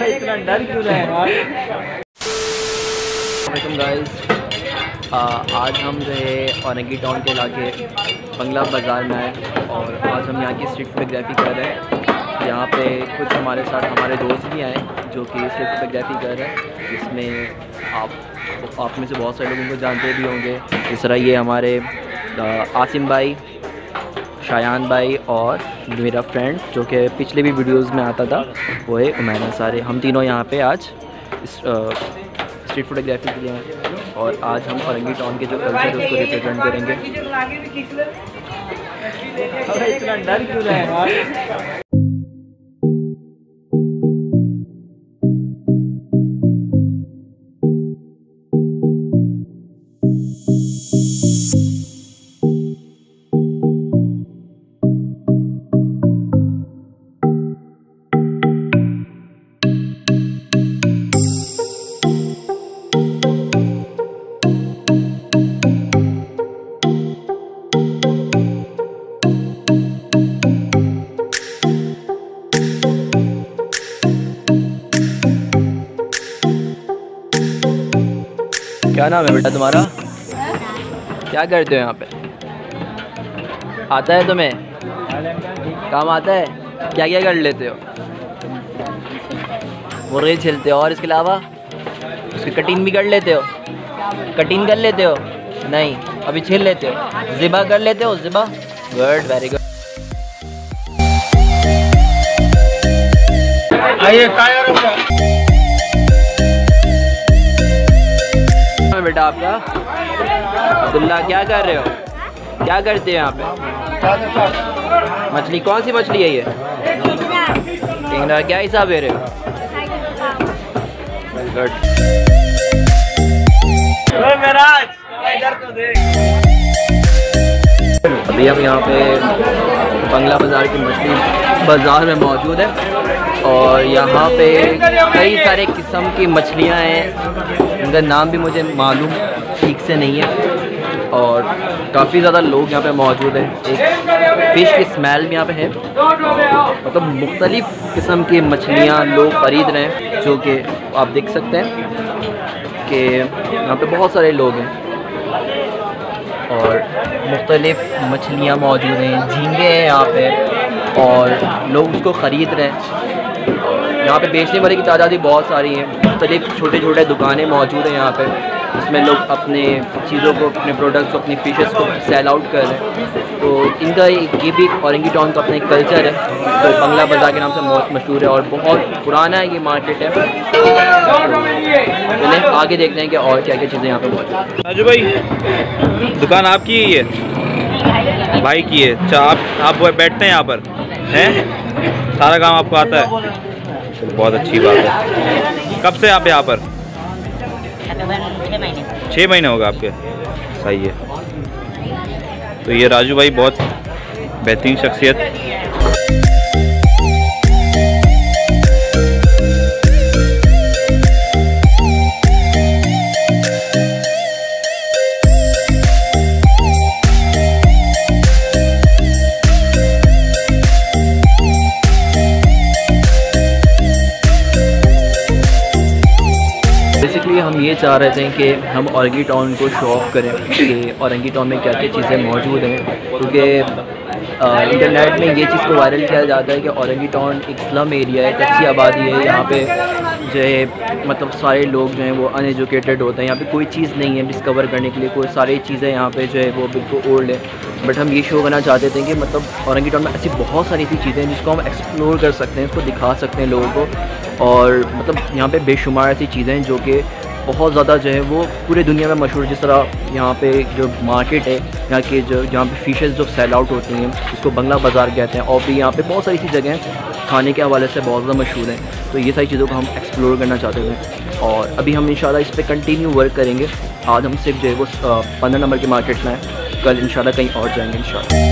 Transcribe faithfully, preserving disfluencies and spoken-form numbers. इतना डर क्यों रहा है? आज हम जो है औरंगी टाउन के इलाके बंगला बाज़ार में आए और आज हम यहाँ की स्ट्रीट फोटोग्राफी कर रहे हैं। यहाँ पे कुछ हमारे साथ हमारे दोस्त भी आए जो कि स्ट्रीट फोटोग्राफी कर रहे हैं, जिसमें आप आप में से बहुत सारे लोग उनको जानते भी होंगे। इस तरह ये हमारे आसिम भाई, शायान भाई और मेरा फ्रेंड जो कि पिछले भी वीडियोस में आता था वो है उमेरा सारे। हम तीनों यहाँ पे आज स्ट्रीट फोटोग्राफी के लिए हैं और आज हम औरंगी टाउन के जो कल्चर है उसको रिप्रेजेंट करेंगे। इतना डर क्यों रहा है? क्या नाम है बेटा तुम्हारा? क्या करते हो यहाँ पे? आता है तुम्हें काम? आता है? क्या क्या कर लेते हो? मुर्गे छिलते हो और इसके अलावा उसकी कटिंग भी कर लेते हो? कटिंग कर लेते हो? नहीं, अभी छिल लेते हो। ज़िबा कर लेते हो? ज़िबा, गुड, वेरी गुड। आइए बेटा आपका अब्दुल्ला, क्या कर रहे हो? क्या करते हैं यहाँ पे? मछली? कौन सी मछली है ये? टेंगरा। क्या हिसाब दे रहे हो? अभी हम यहाँ पे बंगला बाज़ार की मछली बाज़ार में मौजूद है और यहाँ पे कई सारे किस्म की मछलियाँ हैं, उनका नाम भी मुझे मालूम ठीक से नहीं है और काफ़ी ज़्यादा लोग यहाँ पे मौजूद हैं। एक फ़िश की स्मेल भी यहाँ पे है, मतलब मुख्तलिफ़ किस्म की मछलियाँ लोग खरीद रहे हैं जो कि आप देख सकते हैं कि यहाँ पे बहुत सारे लोग हैं और मुख्तलिफ़ मछलियाँ मौजूद हैं। झींगे हैं यहाँ पे और लोग उसको ख़रीद रहे हैं। यहाँ पे बेचने वाले की तादाद भी बहुत सारी है, मुख्तलिफ छोटे छोटे दुकानें मौजूद हैं यहाँ पे, इसमें लोग अपने चीज़ों को, अपने प्रोडक्ट्स को, अपनी फिशेस को सेल आउट कर रहे हैं। तो इनका ये भी औरंगी टाउन का अपना एक कल्चर है तो बंगला बाज़ार के नाम से बहुत मशहूर है और बहुत पुराना है ये मार्केट है। चलिए आगे देखते हैं कि और क्या क्या चीज़ें यहाँ पर मौजूद हैं। राजू भाई, दुकान आपकी ही है? भाई की है। अच्छा, आप आप बैठते हैं यहाँ पर? हैं, सारा काम आपको आता है, बहुत अच्छी बात है। कब से आप यहाँ पर? छः महीने होगा आपके, सही है। तो ये राजू भाई बहुत बेहतरीन शख्सियत। हम ये चाह रहे थे कि हम औरंगी टाउन को शो ऑफ करें कि औरंगी टाउन में क्या क्या चीज़ें मौजूद हैं, क्योंकि इंटरनेट में ये चीज़ को वायरल किया जाता है कि औरंगी टाउन एक स्लम एरिया है, कच्ची आबादी है, यहाँ पे जो है मतलब सारे लोग जो हैं वो अनएजुकेटेड होते हैं, यहाँ पे कोई चीज़ नहीं है डिस्कवर करने के लिए, कोई सारी चीज़ें यहाँ पे जो है वो बिल्कुल ओल्ड है। बट हम ये शो करना चाहते थे कि मतलब औरंगी टाउन में ऐसी बहुत सारी ऐसी चीज़ें हैं जिसको हम एक्सप्लोर कर सकते हैं, उसको दिखा सकते हैं लोगों को और मतलब यहाँ पर बेशुमार ऐसी चीज़ें हैं जो कि बहुत ज़्यादा जो है वो पूरी दुनिया में मशहूर। जिस तरह यहाँ पे जो मार्केट है, यहाँ के जो यहाँ पे फिशेस जो सेल आउट होती हैं उसको बंगला बाज़ार कहते हैं और भी यहाँ पे बहुत सारी ऐसी जगह हैं खाने के हवाले से बहुत ज़्यादा मशहूर हैं। तो ये सारी चीज़ों को हम एक्सप्लोर करना चाहते थे और अभी हम इंशाल्लाह इस पर कंटिन्यू वर्क करेंगे। आज हम सिर्फ जो है वो पंद्रह नंबर के मार्केट में हैं, कल इंशाल्लाह कहीं और जाएँगे इंशाल्लाह।